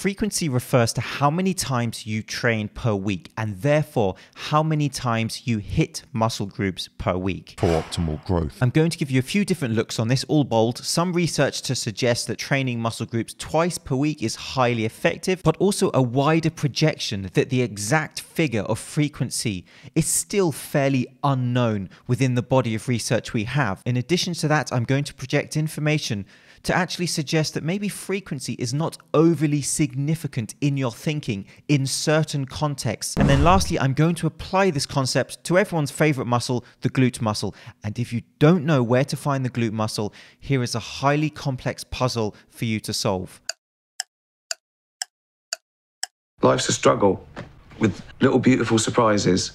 Frequency refers to how many times you train per week and therefore how many times you hit muscle groups per week. For optimal growth. I'm going to give you a few different looks on this, all bold. Some research to suggest that training muscle groups twice per week is highly effective, but also a wider projection that the exact figure of frequency is still fairly unknown within the body of research we have. In addition to that, I'm going to project information to actually suggest that maybe frequency is not overly significant in your thinking in certain contexts. And then lastly, I'm going to apply this concept to everyone's favorite muscle, the glute muscle. And if you don't know where to find the glute muscle, here is a highly complex puzzle for you to solve. Life's a struggle with little beautiful surprises.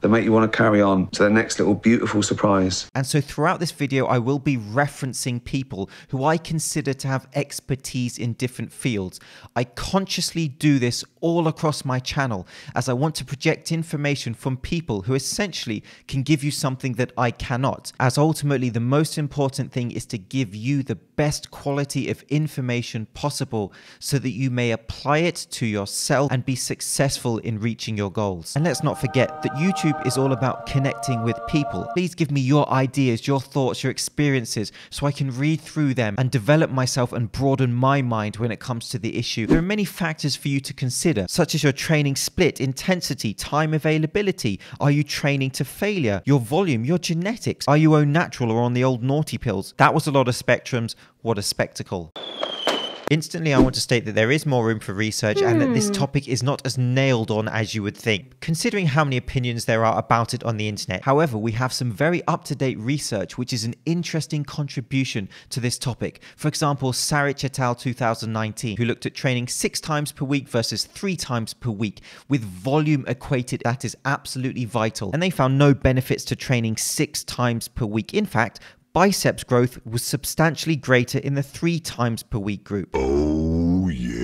They make you want to carry on to the next little beautiful surprise. And so throughout this video, I will be referencing people who I consider to have expertise in different fields. I consciously do this all across my channel as I want to project information from people who essentially can give you something that I cannot, as ultimately the most important thing is to give you the best quality of information possible so that you may apply it to yourself and be successful in reaching your goals. And let's not forget that YouTube is all about connecting with people. Please give me your ideas, your thoughts, your experiences so I can read through them and develop myself and broaden my mind when it comes to the issue. There are many factors for you to consider, such as your training split, intensity, time availability. Are you training to failure? Your volume, your genetics. Are you au natural or on the old naughty pills? That was a lot of spectrums. What a spectacle. Instantly, I want to state that there is more room for research and that this topic is not as nailed on as you would think, considering how many opinions there are about it on the internet. However, we have some very up-to-date research, which is an interesting contribution to this topic. For example, Saric et al. 2019, who looked at training 6 times per week versus 3 times per week with volume equated. That is absolutely vital. And they found no benefits to training 6 times per week. In fact, biceps growth was substantially greater in the 3 times per week group. Oh yeah.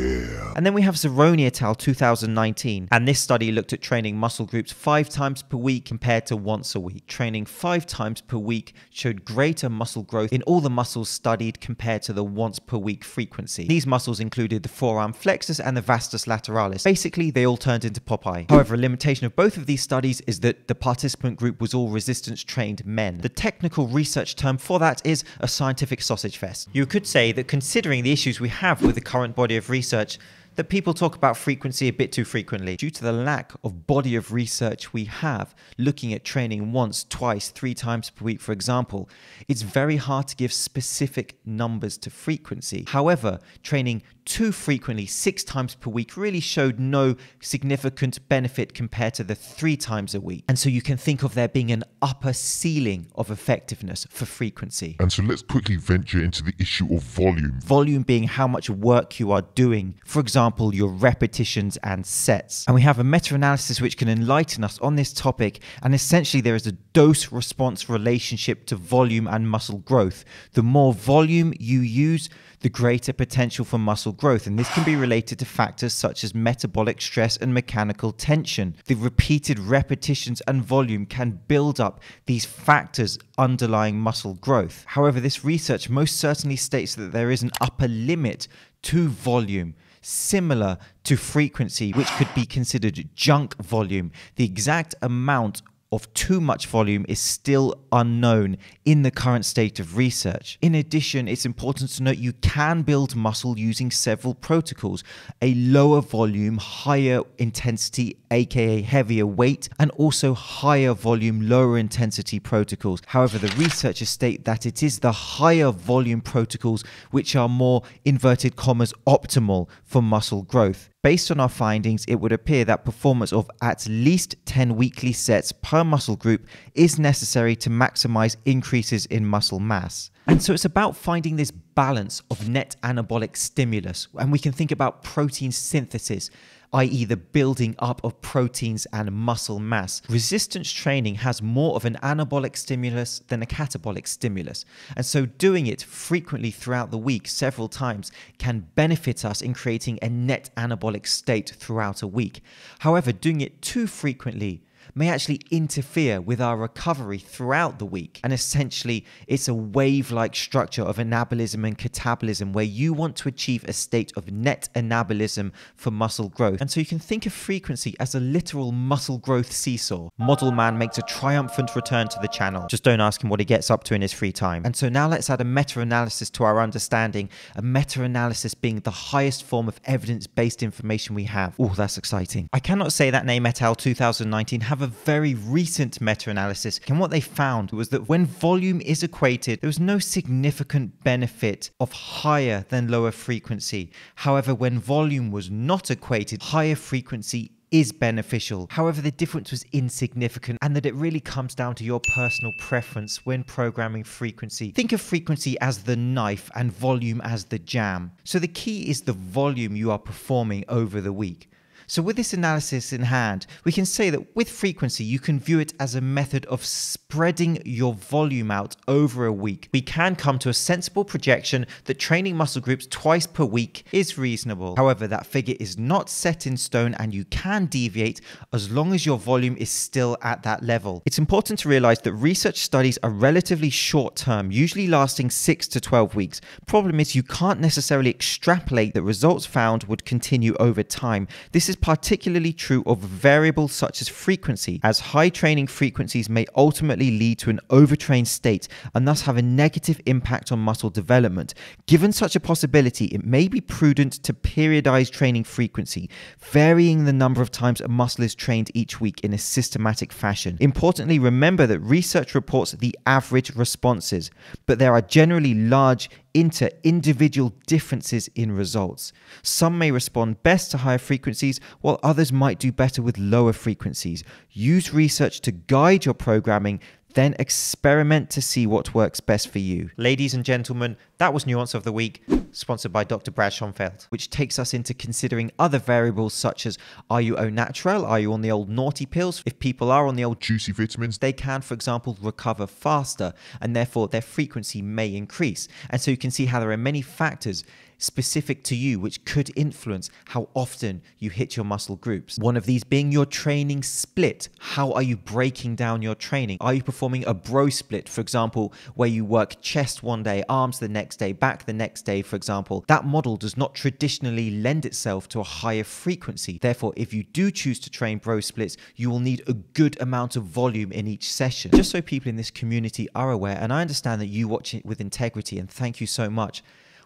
And then we have Zaroni et al. 2019. And this study looked at training muscle groups 5 times per week compared to once a week. Training 5 times per week showed greater muscle growth in all the muscles studied compared to the once per week frequency. These muscles included the forearm flexors and the vastus lateralis. Basically, they all turned into Popeye. However, a limitation of both of these studies is that the participant group was all resistance trained men. The technical research term for that is a scientific sausage fest. You could say that considering the issues we have with the current body of research, that people talk about frequency a bit too frequently due to the lack of body of research we have looking at training once, twice, 3 times per week, for example. It's very hard to give specific numbers to frequency. However, training too frequently, 6 times per week, really showed no significant benefit compared to the 3 times a week. And so you can think of there being an upper ceiling of effectiveness for frequency. And so let's quickly venture into the issue of volume. Volume being how much work you are doing. For example, your repetitions and sets. And we have a meta-analysis which can enlighten us on this topic, and essentially there is a dose-response relationship to volume and muscle growth. The more volume you use, the greater potential for muscle growth, and this can be related to factors such as metabolic stress and mechanical tension. The repeated repetitions and volume can build up these factors underlying muscle growth. However, this research most certainly states that there is an upper limit to volume, similar to frequency, which could be considered junk volume. The exact amount of too much volume is still unknown in the current state of research. In addition, it's important to note you can build muscle using several protocols: a lower volume, higher intensity, aka heavier weight, and also higher volume, lower intensity protocols. However, the researchers state that it is the higher volume protocols which are more inverted commas optimal for muscle growth. Based on our findings, it would appear that performance of at least 10 weekly sets per muscle group is necessary to maximize increases in muscle mass. And so it's about finding this balance of net anabolic stimulus, and we can think about protein synthesis, i.e. the building up of proteins and muscle mass. Resistance training has more of an anabolic stimulus than a catabolic stimulus, and so doing it frequently throughout the week, several times, can benefit us in creating a net anabolic state throughout a week. However, doing it too frequently may actually interfere with our recovery throughout the week. And essentially, it's a wave-like structure of anabolism and catabolism where you want to achieve a state of net anabolism for muscle growth. And so you can think of frequency as a literal muscle growth seesaw. Model Man makes a triumphant return to the channel. Just don't ask him what he gets up to in his free time. And so now let's add a meta-analysis to our understanding, a meta-analysis being the highest form of evidence-based information we have. Oh, that's exciting. I cannot say that name et al. 2019 have a very recent meta-analysis, and what they found was that when volume is equated, there was no significant benefit of higher than lower frequency. However, when volume was not equated, higher frequency is beneficial. However, the difference was insignificant, and that it really comes down to your personal preference when programming frequency. Think of frequency as the knife and volume as the jam. So the key is the volume you are performing over the week. So with this analysis in hand, we can say that with frequency, you can view it as a method of spreading your volume out over a week. We can come to a sensible projection that training muscle groups twice per week is reasonable. However, that figure is not set in stone, and you can deviate as long as your volume is still at that level. It's important to realize that research studies are relatively short term, usually lasting 6 to 12 weeks. Problem is, you can't necessarily extrapolate that results found would continue over time. This is particularly true of variables such as frequency, as high training frequencies may ultimately lead to an overtrained state and thus have a negative impact on muscle development. Given such a possibility, it may be prudent to periodize training frequency, varying the number of times a muscle is trained each week in a systematic fashion. Importantly, remember that research reports the average responses, but there are generally large inter-individual differences in results. Some may respond best to higher frequencies, while others might do better with lower frequencies. Use research to guide your programming, then experiment to see what works best for you. Ladies and gentlemen, that was Nuance of the Week, sponsored by Dr. Brad Schoenfeld, which takes us into considering other variables such as, are you au naturel? Are you on the old naughty pills? If people are on the old juicy vitamins, they can, for example, recover faster, and therefore their frequency may increase. And so you can see how there are many factors specific to you which could influence how often you hit your muscle groups. One of these being your training split. How are you breaking down your training? Are you performing a bro split, for example, where you work chest one day, arms the next day, back the next day, for example? That model does not traditionally lend itself to a higher frequency. Therefore, if you do choose to train bro splits, you will need a good amount of volume in each session. Just so people in this community are aware, and I understand that you watch it with integrity, and thank you so much.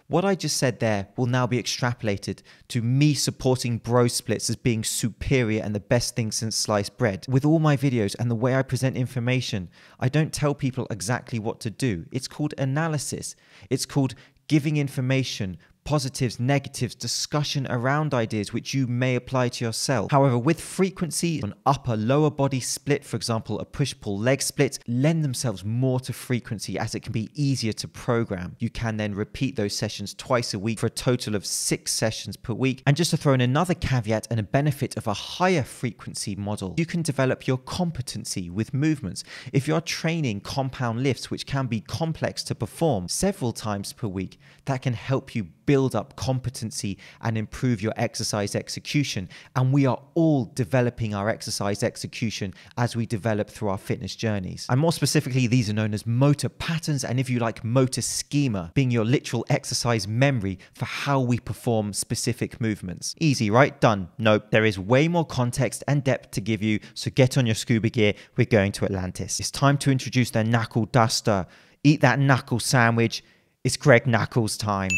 What I just said there will now be extrapolated to me supporting bro splits as being superior and the best thing since sliced bread. With all my videos and the way I present information, I don't tell people exactly what to do. It's called analysis. It's called giving information, positives, negatives, discussion around ideas which you may apply to yourself. However, with frequency, an upper lower body split, for example, a push-pull leg split, lend themselves more to frequency as it can be easier to program. You can then repeat those sessions twice a week for a total of 6 sessions per week. And just to throw in another caveat and a benefit of a higher frequency model, you can develop your competency with movements. If you're training compound lifts, which can be complex to perform several times per week, that can help you build up competency and improve your exercise execution. And we are all developing our exercise execution as we develop through our fitness journeys. And more specifically, these are known as motor patterns, and if you like, motor schema, being your literal exercise memory for how we perform specific movements. Easy, right? Done. Nope. There is way more context and depth to give you, so get on your scuba gear. We're going to Atlantis. It's time to introduce their knuckle duster. Eat that knuckle sandwich. It's Greg Knuckles time.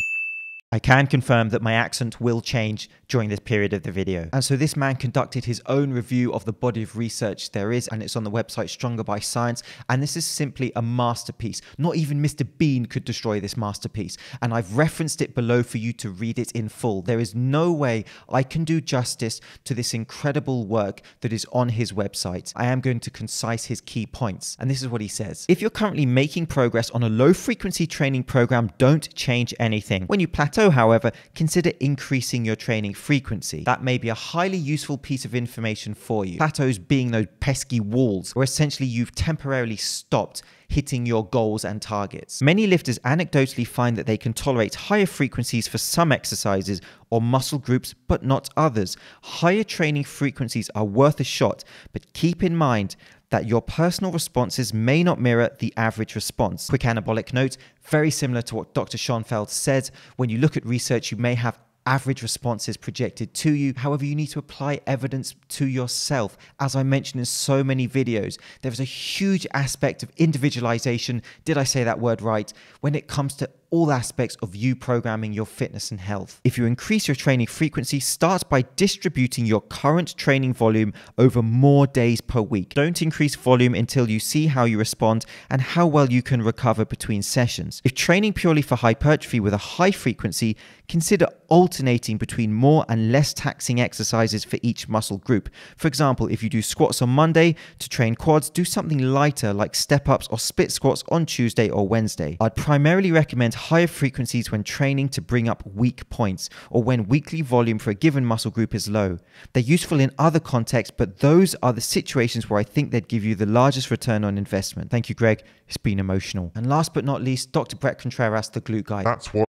I can confirm that my accent will change during this period of the video. And so this man conducted his own review of the body of research there is, and it's on the website Stronger by Science, and this is simply a masterpiece. Not even Mr. Bean could destroy this masterpiece, and I've referenced it below for you to read it in full. There is no way I can do justice to this incredible work that is on his website. I am going to concise his key points, and this is what he says. If you're currently making progress on a low frequency training program, don't change anything. When you plateau So, however, consider increasing your training frequency. That may be a highly useful piece of information for you. Plateaus being those pesky walls where essentially you've temporarily stopped hitting your goals and targets. Many lifters anecdotally find that they can tolerate higher frequencies for some exercises or muscle groups, but not others. Higher training frequencies are worth a shot, but keep in mind that your personal responses may not mirror the average response. Quick anabolic note, very similar to what Dr. Schoenfeld said, when you look at research, you may have average responses projected to you. However, you need to apply evidence to yourself. As I mentioned in so many videos, there's a huge aspect of individualization, did I say that word right, when it comes to all aspects of you programming your fitness and health. If you increase your training frequency, start by distributing your current training volume over more days per week. Don't increase volume until you see how you respond and how well you can recover between sessions. If training purely for hypertrophy with a high frequency, consider alternating between more and less taxing exercises for each muscle group. For example, if you do squats on Monday to train quads, do something lighter like step-ups or split squats on Tuesday or Wednesday. I'd primarily recommend higher frequencies when training to bring up weak points or when weekly volume for a given muscle group is low. They're useful in other contexts, but those are the situations where I think they'd give you the largest return on investment. Thank you, Greg. It's been emotional. And last but not least, Dr. Brett Contreras, the glute guy. That's what.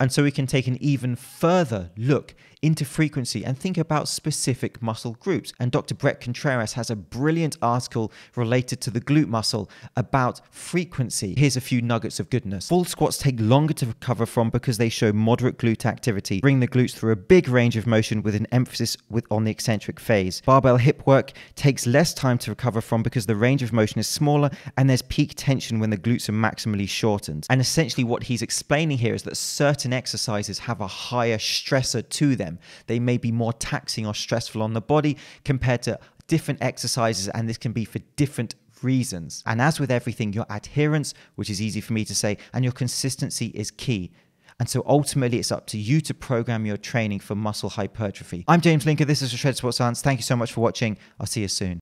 And so we can take an even further look into frequency and think about specific muscle groups. And Dr. Brett Contreras has a brilliant article related to the glute muscle about frequency. Here's a few nuggets of goodness. Full squats take longer to recover from because they show moderate glute activity. Bring the glutes through a big range of motion with an emphasis on the eccentric phase. Barbell hip work takes less time to recover from because the range of motion is smaller and there's peak tension when the glutes are maximally shortened. And essentially what he's explaining here is that certain exercises have a higher stressor to them. They may be more taxing or stressful on the body compared to different exercises, and this can be for different reasons. And as with everything, your adherence, which is easy for me to say, and your consistency is key. And so ultimately, it's up to you to program your training for muscle hypertrophy. I'm James Linker. This is Shredded Sports Science. Thank you so much for watching. I'll see you soon.